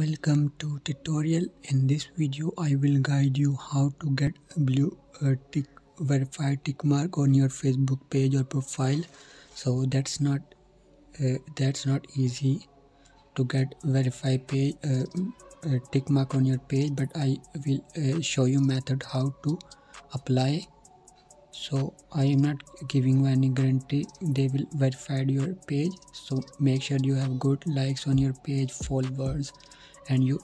Welcome to tutorial. In this video I will guide you how to get a blue tick verified tick mark on your Facebook page or profile. So that's not easy to get verified page tick mark on your page, but I will show you method how to apply. So I am not giving you any guarantee they will verify your page, so make sure you have good likes on your page, followers, and you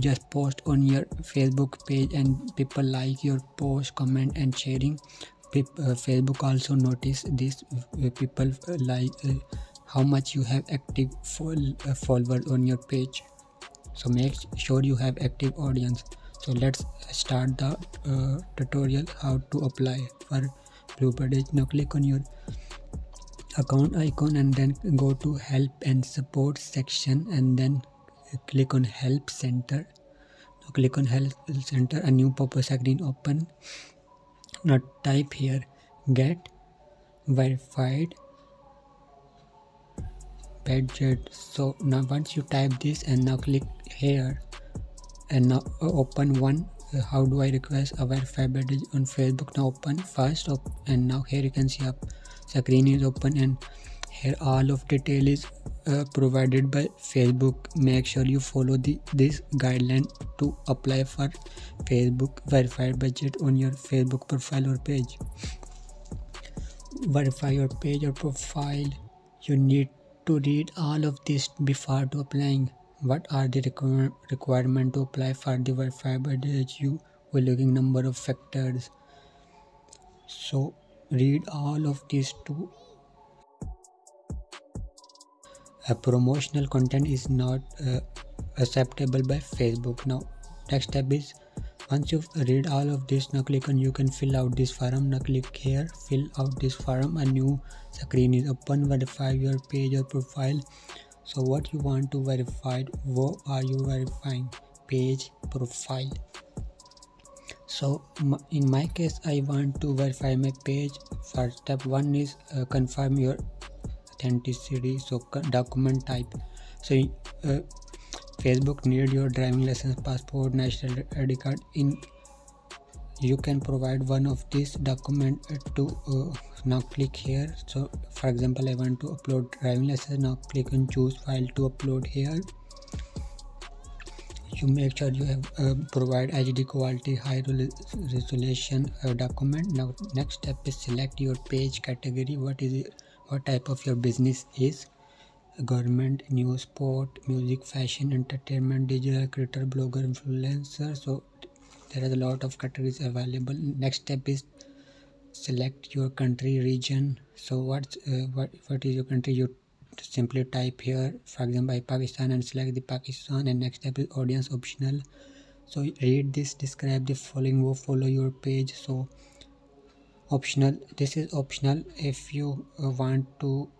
just post on your Facebook page and people like your post, comment and sharing. Facebook also notice this, people like how much you have active followers on your page, so make sure you have active audience. So let's start the tutorial how to apply for blue badge. Now click on your account icon and then go to help and support section and then click on help center. Now click on help center, a new pop-up screen open. Now type here get verified badge. So now once you type this and now click here and now open one. How do I request a verified badge on Facebook? Now open first up, and now here you can see up screen is open and here all of detail is provided by Facebook. Make sure you follow this guideline to apply for Facebook verified badge on your Facebook profile or page. Verify your page or profile. You need to read all of this before to applying. What are the requirement to apply for the verified badge? You will looking number of factors, so read all of these too. A promotional content is not acceptable by Facebook. Now next step is once you read all of this, now click on you can fill out this form. Now click here fill out this form, a new screen is open. Verify your page or profile. So what you want to verify, what are you verifying? Page, profile. So in my case I want to verify my page. First step one is confirm your authenticity, so document type. So Facebook need your driving license, passport, national ID card. In you can provide one of these document to now click here. So for example I want to upload driving license. Now click on choose file to upload here. You make sure you have provide HD quality high resolution document. Now next step is select your page category. What is it, what type of your business is? Government, news, sport, music, fashion, entertainment, digital creator, blogger, influencer. So there are a lot of categories available. Next step is select your country, region. So what is your country? You simply type here, for example Pakistan, and select the Pakistan. And next step is audience optional. So read this, describe the following, who follow your page. So optional, this is optional. If you want to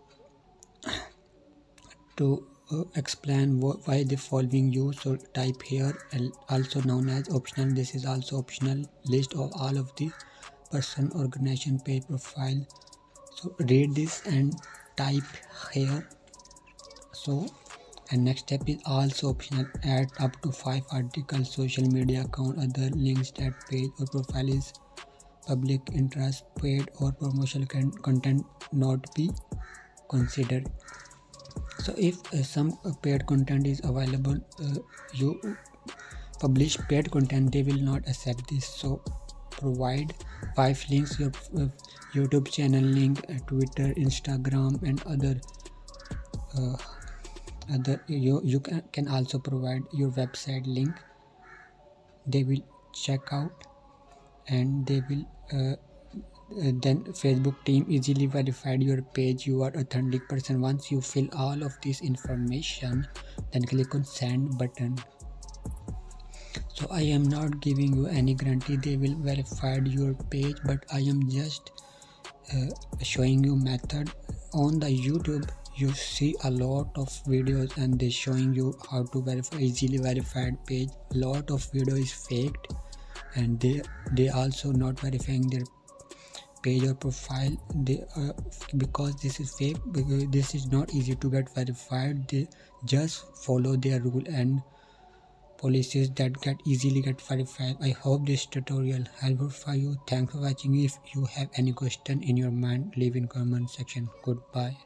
explain why they following you, so type here also known as optional. This is also optional. List of all of the person, organization, page, profile. So read this and type here. So and next step is also optional. Add up to 5 articles, social media account, other links, that page or profile is public interest, paid or promotional content not be considered. So if some paid content is available, you publish paid content, they will not accept this. So provide 5 links, your YouTube channel link, Twitter, Instagram, and other. You can also provide your website link. They will check out and they will then Facebook team easily verified your page. You are authentic person. Once you fill all of this information, then click on send button. So I am not giving you any guarantee they will verify your page, but I am just showing you method. On the YouTube you see a lot of videos and they showing you how to verify easily verified page. A lot of video is faked and they also not verifying their page or profile. Because this is fake, because this is not easy to get verified. Just follow their rule and policies that can easily get verified. I hope this tutorial helpful for you. Thanks for watching. If you have any question in your mind, leave in comment section. Goodbye.